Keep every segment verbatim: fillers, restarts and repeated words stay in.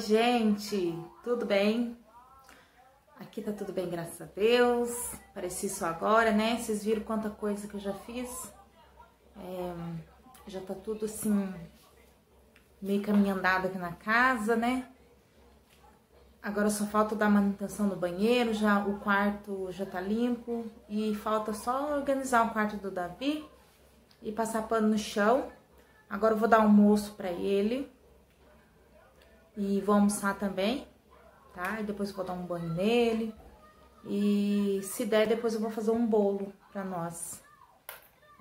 Oi, gente, tudo bem? Aqui tá tudo bem, graças a Deus. Pareci só agora, né? Vocês viram quanta coisa que eu já fiz. É, já tá tudo assim, meio caminho andado aqui na casa, né? Agora só falta dar manutenção no banheiro, já o quarto já tá limpo. E falta só organizar o quarto do Davi e passar pano no chão. Agora eu vou dar almoço pra ele. E vou almoçar também, tá? E depois vou dar um banho nele. E se der, depois eu vou fazer um bolo pra nós.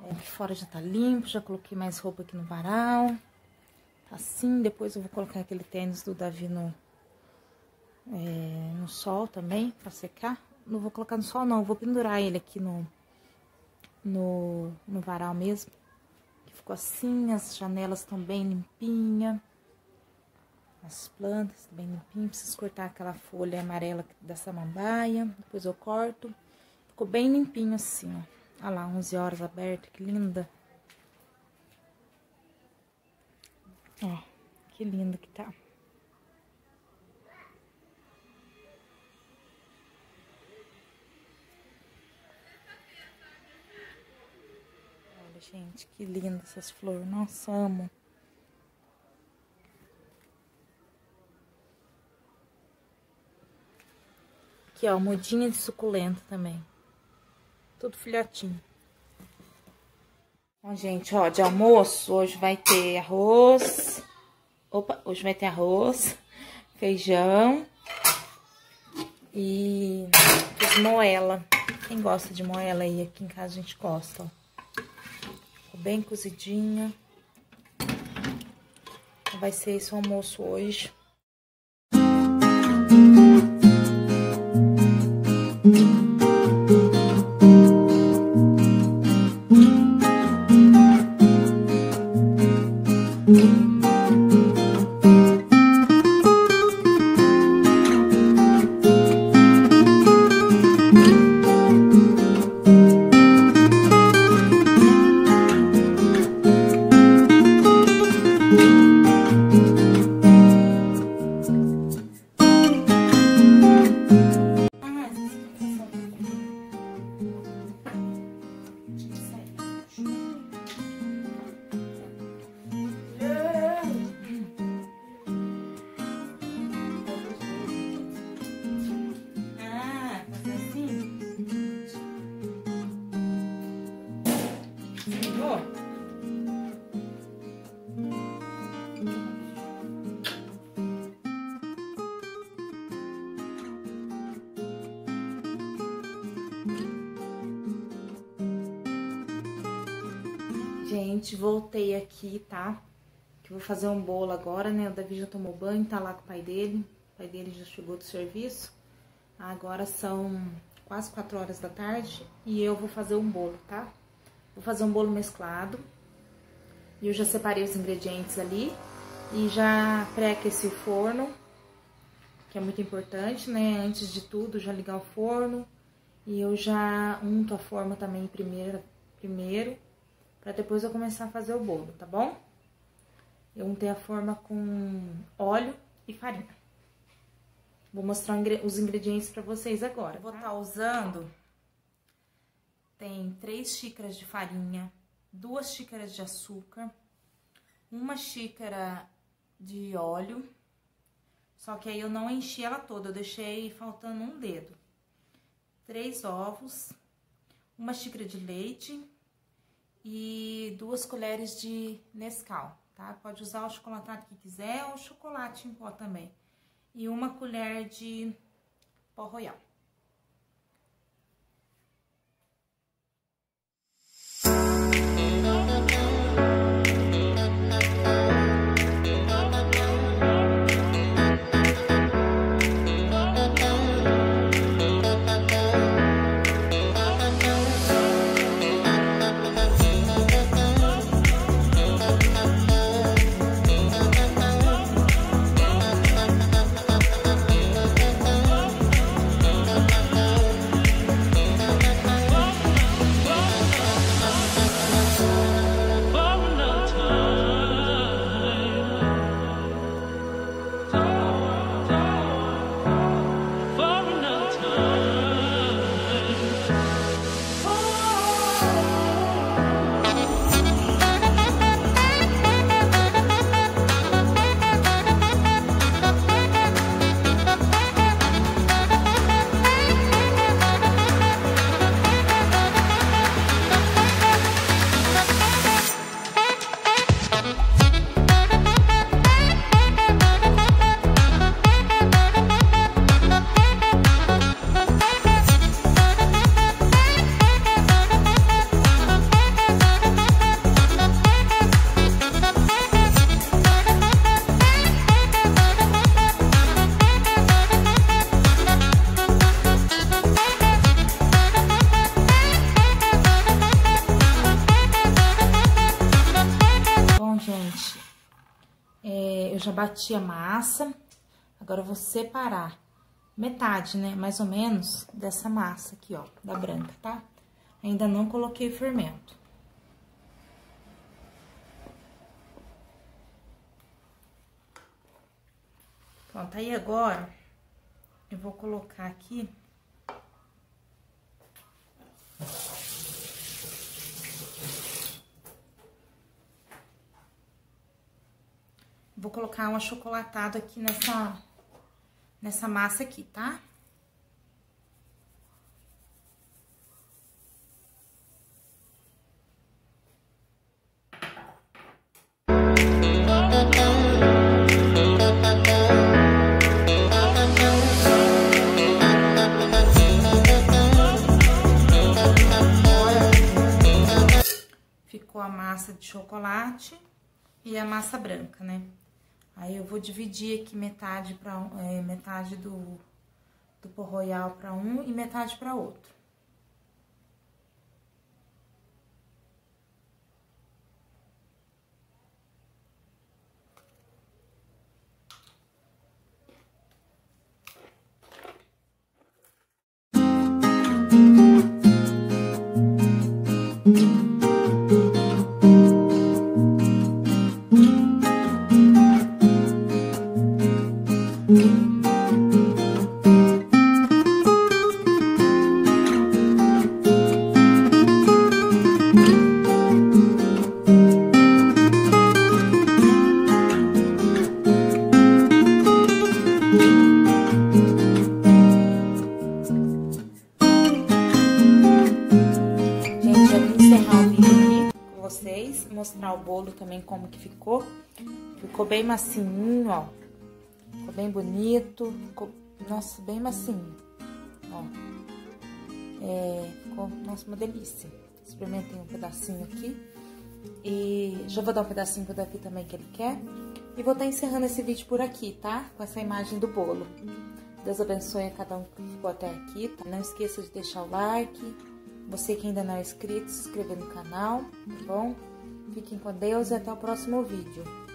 É, aqui fora já tá limpo, já coloquei mais roupa aqui no varal. Assim, depois eu vou colocar aquele tênis do Davi no, é, no sol também, pra secar. Não vou colocar no sol, não. Vou pendurar ele aqui no, no, no varal mesmo. Que ficou assim, as janelas estão bem limpinhas. As plantas bem limpinho, preciso cortar aquela folha amarela da samambaia, depois eu corto. Ficou bem limpinho assim, ó. Olha lá, onze horas aberta, que linda. Ó, que lindo que tá. Olha, gente, que linda essas flores, nossa, amo. Aqui, ó, mudinha de suculenta também. Tudo filhotinho. Bom, gente, ó, de almoço, hoje vai ter arroz. Opa, hoje vai ter arroz, feijão e moela. Quem gosta de moela aí, aqui em casa a gente gosta, ó. Ficou bem cozidinha. Vai ser esse o almoço hoje. Gente, voltei aqui, tá? Que vou fazer um bolo agora, né? O Davi já tomou banho, tá lá com o pai dele. O pai dele já chegou do serviço. Agora são quase quatro horas da tarde e eu vou fazer um bolo, tá? Vou fazer um bolo mesclado. E eu já separei os ingredientes ali e já pré-aqueci o forno, que é muito importante, né? Antes de tudo, já ligar o forno. E eu já unto a forma também primeiro, primeiro. Pra depois eu começar a fazer o bolo, tá bom? Eu untei a forma com óleo e farinha. Vou mostrar os ingredientes pra vocês agora. Vou estar usando... Tem três xícaras de farinha, duas xícaras de açúcar, uma xícara de óleo. Só que aí eu não enchi ela toda, eu deixei faltando um dedo. três ovos, uma xícara de leite... E duas colheres de Nescau, tá? Pode usar o chocolatado que quiser ou chocolate em pó também. E uma colher de pó royal. já bati a massa, agora eu vou separar metade, né, mais ou menos, dessa massa aqui, ó, da branca, tá? Ainda não coloquei fermento. Pronto, aí agora eu vou colocar aqui Vou colocar um achocolatado aqui nessa, nessa massa aqui, tá? Ficou a massa de chocolate e a massa branca, né? Aí, eu vou dividir aqui metade, pra, é, metade do, do pó royal para um e metade para outro. Mostrar o bolo também como que ficou. Ficou bem macinho, ó. Ficou bem bonito. Ficou, nossa, bem macinho. Ó. É, ficou, nossa, uma delícia. Experimentei um pedacinho aqui. E já vou dar um pedacinho pro Davi também que ele quer. E vou estar encerrando esse vídeo por aqui, tá? Com essa imagem do bolo. Deus abençoe a cada um que ficou até aqui, tá? Não esqueça de deixar o like. Você que ainda não é inscrito, se inscrever no canal, tá bom? Fiquem com Deus e até o próximo vídeo.